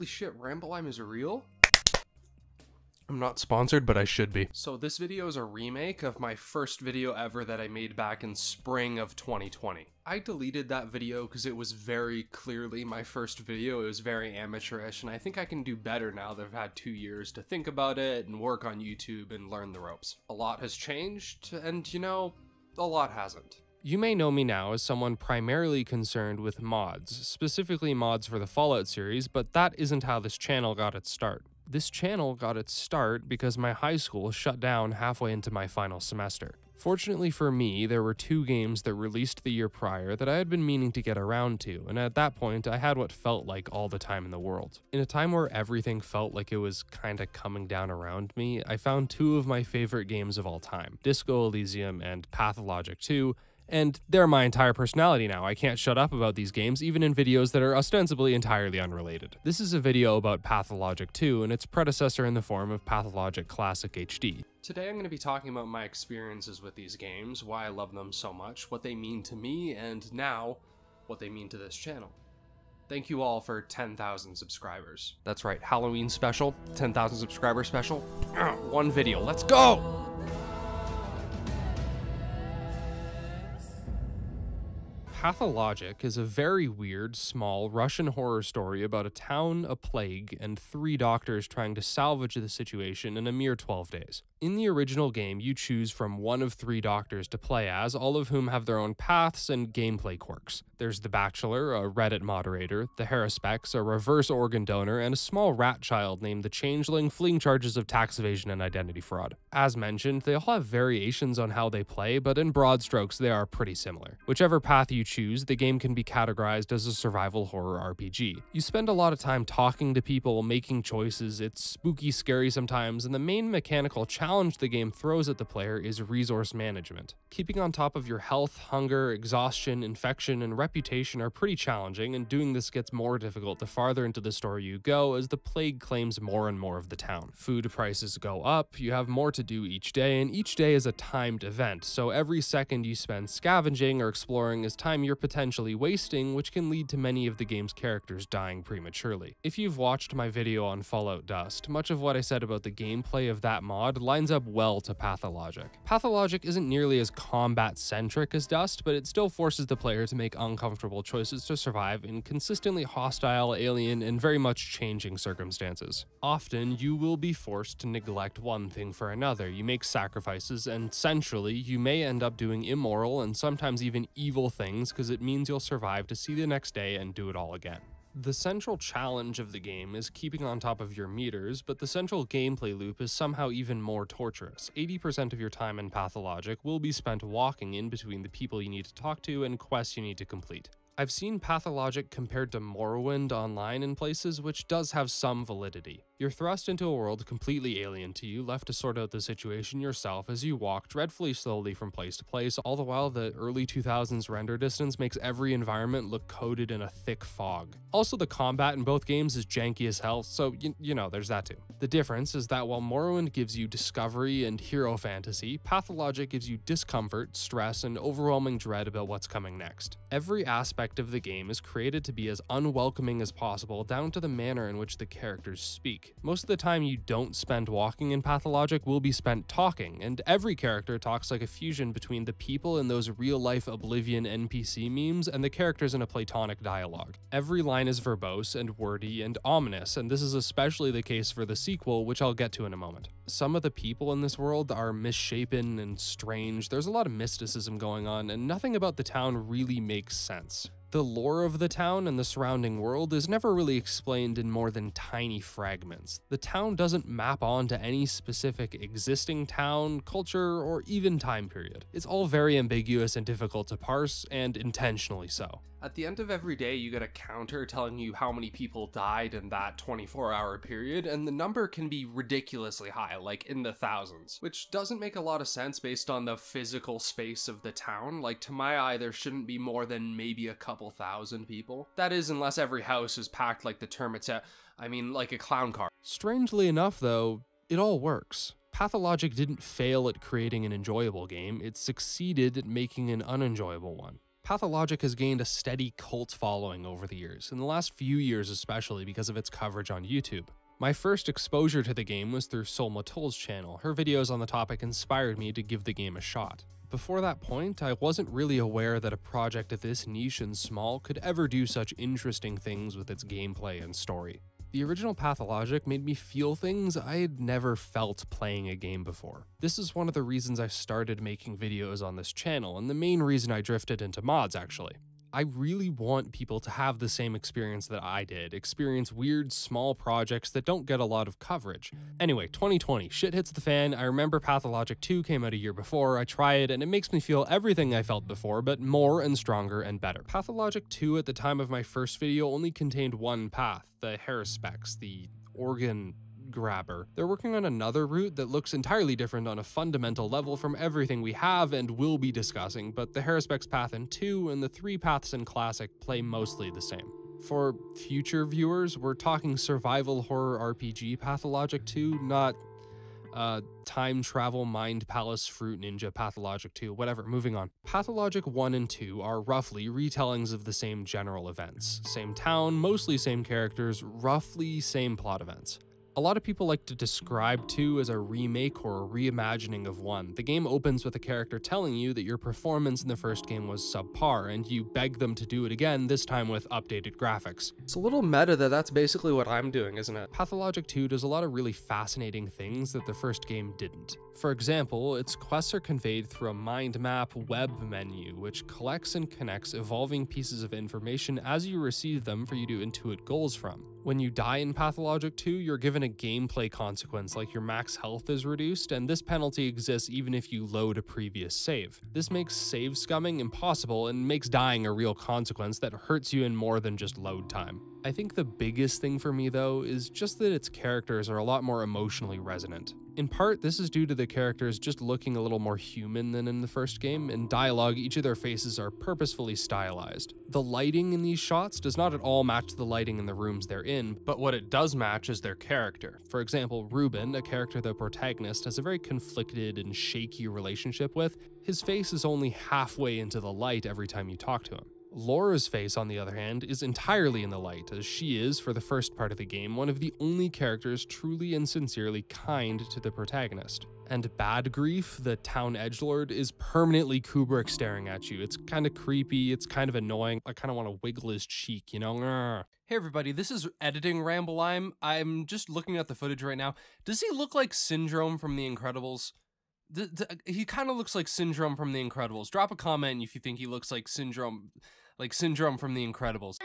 holy shit, Ramble Lime is real? I'm not sponsored, but I should be. So this video is a remake of my first video ever that I made back in spring of 2020. I deleted that video because it was very clearly my first video. It was very amateurish, and I think I can do better now that I've had 2 years to think about it and work on YouTube and learn the ropes. A lot has changed, and you know, a lot hasn't. You may know me now as someone primarily concerned with mods, specifically mods for the Fallout series, but that isn't how this channel got its start. This channel got its start because my high school shut down halfway into my final semester. Fortunately for me, there were 2 games that released the year prior that I had been meaning to get around to, and at that point I had what felt like all the time in the world. In a time where everything felt like it was kinda coming down around me, I found 2 of my favorite games of all time, Disco Elysium and Pathologic 2, and they're my entire personality now. I can't shut up about these games, even in videos that are ostensibly entirely unrelated. This is a video about Pathologic 2 and its predecessor in the form of Pathologic Classic HD. Today I'm going to be talking about my experiences with these games, why I love them so much, what they mean to me, and now, what they mean to this channel. Thank you all for 10,000 subscribers. That's right, Halloween special, 10,000 subscriber special, 1 video, let's go! Pathologic is a very weird, small Russian horror story about a town, a plague, and 3 doctors trying to salvage the situation in a mere 12 days. In the original game, you choose from 1 of 3 doctors to play as, all of whom have their own paths and gameplay quirks. There's The Bachelor, a Reddit moderator, The Haruspex, a reverse organ donor, and a small rat child named The Changeling fleeing charges of tax evasion and identity fraud. As mentioned, they all have variations on how they play, but in broad strokes they are pretty similar. Whichever path you choose, the game can be categorized as a survival horror RPG. You spend a lot of time talking to people, making choices, it's spooky scary sometimes, and the main mechanical challenge the game throws at the player is resource management. Keeping on top of your health, hunger, exhaustion, infection, and reputation are pretty challenging, and doing this gets more difficult the farther into the story you go as the plague claims more and more of the town. Food prices go up, you have more to do each day, and each day is a timed event, so every second you spend scavenging or exploring is time you're potentially wasting, which can lead to many of the game's characters dying prematurely. If you've watched my video on Fallout Dust, much of what I said about the gameplay of that mod lines up well to Pathologic. Pathologic isn't nearly as combat-centric as Dust, but it still forces the player to make uncomfortable choices to survive in consistently hostile, alien, and very much changing circumstances. Often, you will be forced to neglect one thing for another, you make sacrifices, and centrally, you may end up doing immoral and sometimes even evil things because it means you'll survive to see the next day and do it all again. The central challenge of the game is keeping on top of your meters, but the central gameplay loop is somehow even more torturous. 80% of your time in Pathologic will be spent walking in between the people you need to talk to and quests you need to complete. I've seen Pathologic compared to Morrowind online in places, which does have some validity. You're thrust into a world completely alien to you, left to sort out the situation yourself as you walk dreadfully slowly from place to place, all the while the early 2000s render distance makes every environment look coated in a thick fog. Also, the combat in both games is janky as hell, so you know, there's that too. The difference is that while Morrowind gives you discovery and hero fantasy, Pathologic gives you discomfort, stress, and overwhelming dread about what's coming next. Every aspect of the game is created to be as unwelcoming as possible, down to the manner in which the characters speak. Most of the time you don't spend walking in Pathologic will be spent talking, and every character talks like a fusion between the people in those real-life Oblivion NPC memes and the characters in a platonic dialogue. Every line is verbose and wordy and ominous, and this is especially the case for the sequel, which I'll get to in a moment. Some of the people in this world are misshapen and strange, there's a lot of mysticism going on, and nothing about the town really makes sense. The lore of the town and the surrounding world is never really explained in more than tiny fragments. The town doesn't map onto any specific existing town, culture, or even time period. It's all very ambiguous and difficult to parse, and intentionally so. At the end of every day, you get a counter telling you how many people died in that 24-hour period, and the number can be ridiculously high, like in the thousands, which doesn't make a lot of sense based on the physical space of the town. Like, to my eye, there shouldn't be more than maybe a couple thousand people. That is, unless every house is packed like the termites at, I mean, like a clown car. Strangely enough though, it all works. Pathologic didn't fail at creating an enjoyable game, it succeeded at making an unenjoyable one. Pathologic has gained a steady cult following over the years, in the last few years especially because of its coverage on YouTube. My first exposure to the game was through Solmatole's channel. Her videos on the topic inspired me to give the game a shot. Before that point, I wasn't really aware that a project of this niche and small could ever do such interesting things with its gameplay and story. The original Pathologic made me feel things I had never felt playing a game before. This is one of the reasons I started making videos on this channel, and the main reason I drifted into mods, actually. I really want people to have the same experience that I did, experience weird, small projects that don't get a lot of coverage. Anyway, 2020, shit hits the fan. I remember Pathologic 2 came out a year before, I try it, and it makes me feel everything I felt before, but more and stronger and better. Pathologic 2 at the time of my first video only contained one path, the Haruspex, the organ grabber. They're working on another route that looks entirely different on a fundamental level from everything we have and will be discussing, but the Haruspex path in 2 and the 3 paths in Classic play mostly the same. For future viewers, we're talking survival horror RPG Pathologic 2, not time travel mind palace fruit ninja Pathologic 2, whatever, moving on. Pathologic 1 and 2 are roughly retellings of the same general events. Same town, mostly same characters, roughly same plot events. A lot of people like to describe 2 as a remake or a reimagining of 1. The game opens with a character telling you that your performance in the first game was subpar, and you beg them to do it again, this time with updated graphics. It's a little meta that that's basically what I'm doing, isn't it? Pathologic 2 does a lot of really fascinating things that the first game didn't. For example, its quests are conveyed through a mind map web menu, which collects and connects evolving pieces of information as you receive them for you to intuit goals from. When you die in Pathologic 2, you're given a gameplay consequence, like your max health is reduced, and this penalty exists even if you load a previous save. This makes save scumming impossible and makes dying a real consequence that hurts you in more than just load time. I think the biggest thing for me, though, is just that its characters are a lot more emotionally resonant. In part, this is due to the characters just looking a little more human than in the first game. In dialogue, each of their faces are purposefully stylized. The lighting in these shots does not at all match the lighting in the rooms they're in, but what it does match is their character. For example, Ruben, a character the protagonist has a very conflicted and shaky relationship with, his face is only halfway into the light every time you talk to him. Laura's face, on the other hand, is entirely in the light, as she is, for the first part of the game, one of the only characters truly and sincerely kind to the protagonist. And Bad Grief, the town edgelord, is permanently Kubrick staring at you. It's kind of creepy, it's kind of annoying, I kind of want to wiggle his cheek, you know? Hey everybody, this is editing Ramble Lime. I'm just looking at the footage right now. Does he look like Syndrome from The Incredibles? He kind of looks like Syndrome from The Incredibles. Drop a comment if you think he looks like Syndrome. Like Syndrome from The Incredibles.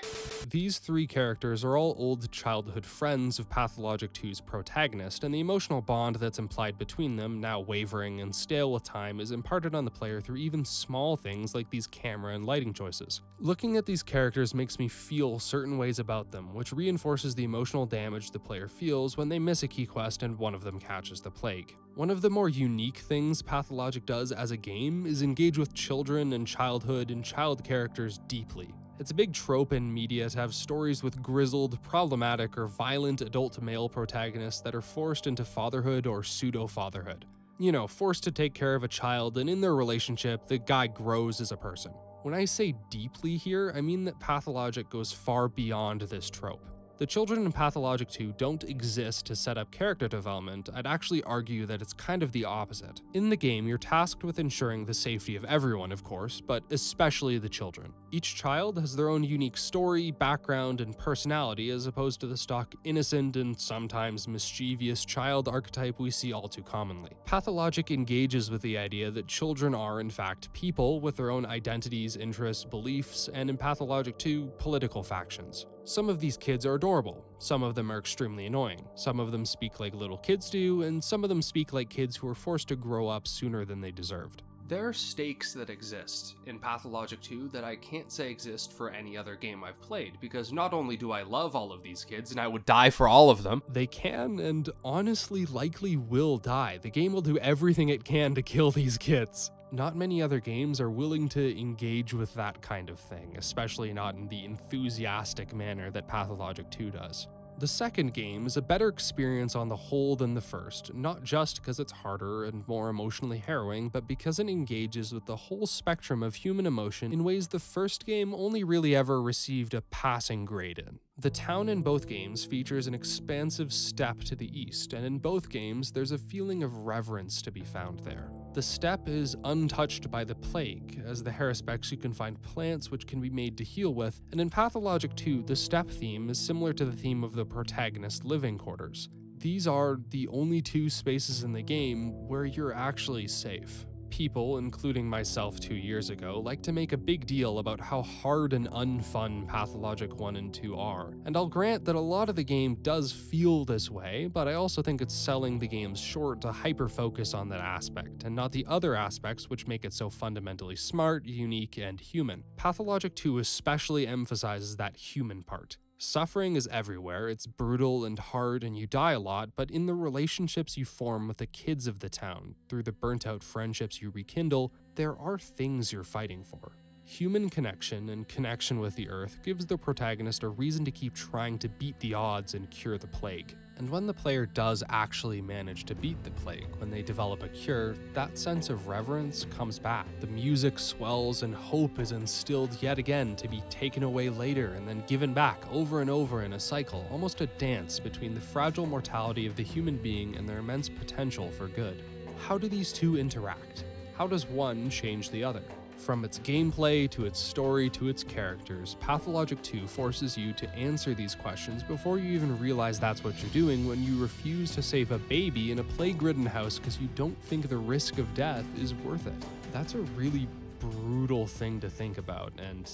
These three characters are all old childhood friends of Pathologic 2's protagonist, and the emotional bond that's implied between them, now wavering and stale with time, is imparted on the player through even small things like these camera and lighting choices. Looking at these characters makes me feel certain ways about them, which reinforces the emotional damage the player feels when they miss a key quest and one of them catches the plague. One of the more unique things Pathologic does as a game is engage with children and childhood and child characters deeply. It's a big trope in media to have stories with grizzled, problematic, or violent adult male protagonists that are forced into fatherhood or pseudo-fatherhood. You know, forced to take care of a child, and in their relationship, the guy grows as a person. When I say deeply here, I mean that Pathologic goes far beyond this trope. The children in Pathologic 2 don't exist to set up character development. I'd actually argue that it's kind of the opposite. In the game, you're tasked with ensuring the safety of everyone, of course, but especially the children. Each child has their own unique story, background, and personality, as opposed to the stock innocent and sometimes mischievous child archetype we see all too commonly. Pathologic engages with the idea that children are, in fact, people with their own identities, interests, beliefs, and in Pathologic 2, political factions. Some of these kids are adorable, some of them are extremely annoying, some of them speak like little kids do, and some of them speak like kids who are forced to grow up sooner than they deserved. There are stakes that exist in Pathologic 2 that I can't say exist for any other game I've played, because not only do I love all of these kids, and I would die for all of them, they can and honestly likely will die. The game will do everything it can to kill these kids. Not many other games are willing to engage with that kind of thing, especially not in the enthusiastic manner that Pathologic 2 does. The second game is a better experience on the whole than the first, not just because it's harder and more emotionally harrowing, but because it engages with the whole spectrum of human emotion in ways the first game only really ever received a passing grade in. The town in both games features an expansive steppe to the east, and in both games there's a feeling of reverence to be found there. The steppe is untouched by the plague, as the Haruspex you can find plants which can be made to heal with, and in Pathologic 2, the steppe theme is similar to the theme of the protagonist's living quarters. These are the only two spaces in the game where you're actually safe. People, including myself 2 years ago, like to make a big deal about how hard and unfun Pathologic 1 and 2 are, and I'll grant that a lot of the game does feel this way, but I also think it's selling the game's short to hyper-focus on that aspect, and not the other aspects which make it so fundamentally smart, unique, and human. Pathologic 2 especially emphasizes that human part. Suffering is everywhere, it's brutal and hard and you die a lot, but in the relationships you form with the kids of the town, through the burnt-out friendships you rekindle, there are things you're fighting for. Human connection and connection with the Earth gives the protagonist a reason to keep trying to beat the odds and cure the plague. And when the player does actually manage to beat the plague, when they develop a cure, that sense of reverence comes back. The music swells and hope is instilled yet again to be taken away later and then given back over and over in a cycle, almost a dance between the fragile mortality of the human being and their immense potential for good. How do these two interact? How does one change the other? From its gameplay, to its story, to its characters, Pathologic 2 forces you to answer these questions before you even realize that's what you're doing when you refuse to save a baby in a plague-ridden house because you don't think the risk of death is worth it. That's a really brutal thing to think about, and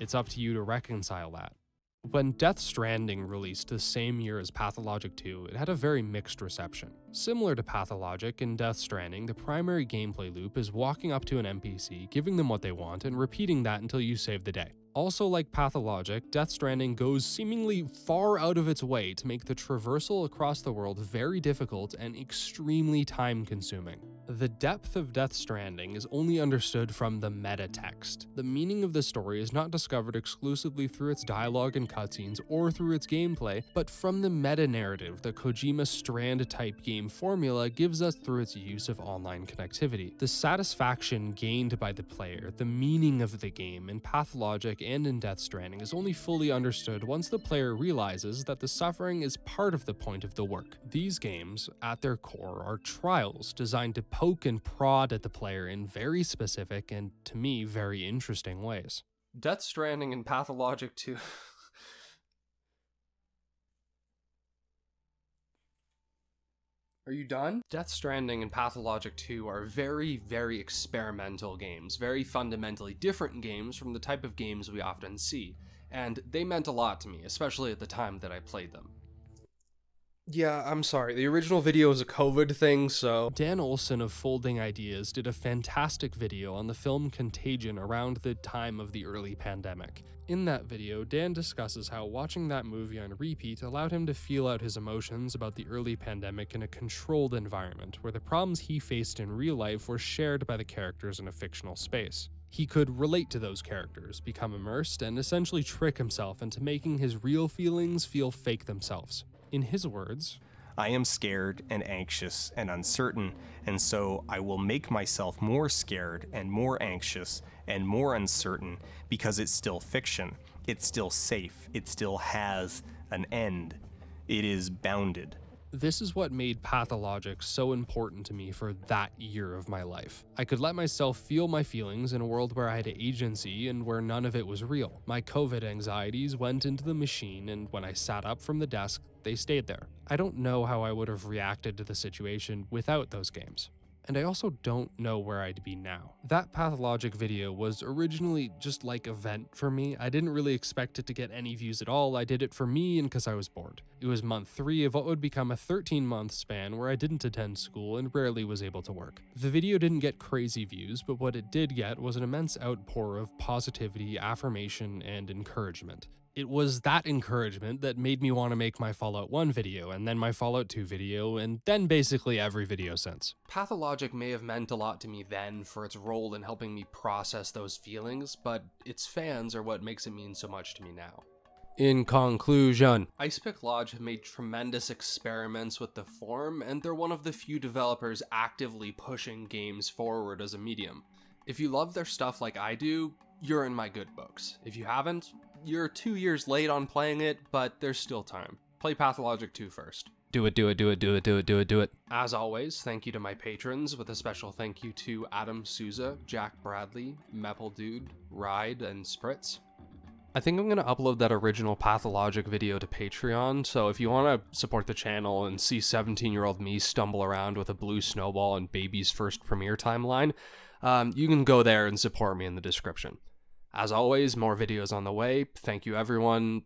it's up to you to reconcile that. When Death Stranding released the same year as Pathologic 2, it had a very mixed reception. Similar to Pathologic, in Death Stranding, the primary gameplay loop is walking up to an NPC, giving them what they want, and repeating that until you save the day. Also like Pathologic, Death Stranding goes seemingly far out of its way to make the traversal across the world very difficult and extremely time-consuming. The depth of Death Stranding is only understood from the meta text. The meaning of the story is not discovered exclusively through its dialogue and cutscenes or through its gameplay, but from the meta-narrative the Kojima Strand-type game formula gives us through its use of online connectivity. The satisfaction gained by the player, the meaning of the game in Pathologic and in Death Stranding is only fully understood once the player realizes that the suffering is part of the point of the work. These games, at their core, are trials designed to poke and prod at the player in very specific and, to me, very interesting ways. Death Stranding and Pathologic 2... Are you done? Death Stranding and Pathologic 2 are very, very experimental games, very fundamentally different games from the type of games we often see, and they meant a lot to me, especially at the time that I played them. Yeah, I'm sorry. The original video was a COVID thing, so... Dan Olson of Folding Ideas did a fantastic video on the film Contagion around the time of the early pandemic. In that video, Dan discusses how watching that movie on repeat allowed him to feel out his emotions about the early pandemic in a controlled environment, where the problems he faced in real life were shared by the characters in a fictional space. He could relate to those characters, become immersed, and essentially trick himself into making his real feelings feel fake themselves. In his words, "I am scared and anxious and uncertain, and so I will make myself more scared and more anxious and more uncertain because it's still fiction. It's still safe. It still has an end. It is bounded." This is what made Pathologic so important to me for that year of my life. I could let myself feel my feelings in a world where I had agency and where none of it was real. My COVID anxieties went into the machine, and when I sat up from the desk, they stayed there. I don't know how I would have reacted to the situation without those games. And I also don't know where I'd be now. That Pathologic video was originally just like a vent for me. I didn't really expect it to get any views at all. I did it for me and because I was bored. It was month 3 of what would become a 13-month span where I didn't attend school and rarely was able to work. The video didn't get crazy views, but what it did get was an immense outpour of positivity, affirmation, and encouragement. It was that encouragement that made me want to make my Fallout 1 video, and then my Fallout 2 video, and then basically every video since. Pathologic may have meant a lot to me then for its role in helping me process those feelings, but its fans are what makes it mean so much to me now. In conclusion, Ice Pick Lodge have made tremendous experiments with the form, and they're one of the few developers actively pushing games forward as a medium. If you love their stuff like I do, you're in my good books. If you haven't, you're 2 years late on playing it, but there's still time. Play Pathologic 2 first. Do it, do it, do it, do it, do it, do it, do it. As always, thank you to my patrons, with a special thank you to Adam Souza, Jack Bradley, Mepple Dude, Ride, and Spritz. I think I'm going to upload that original Pathologic video to Patreon, so if you want to support the channel and see 17-year-old me stumble around with a blue snowball and baby's first premiere timeline, you can go there and support me in the description. As always, more videos on the way. Thank you, everyone.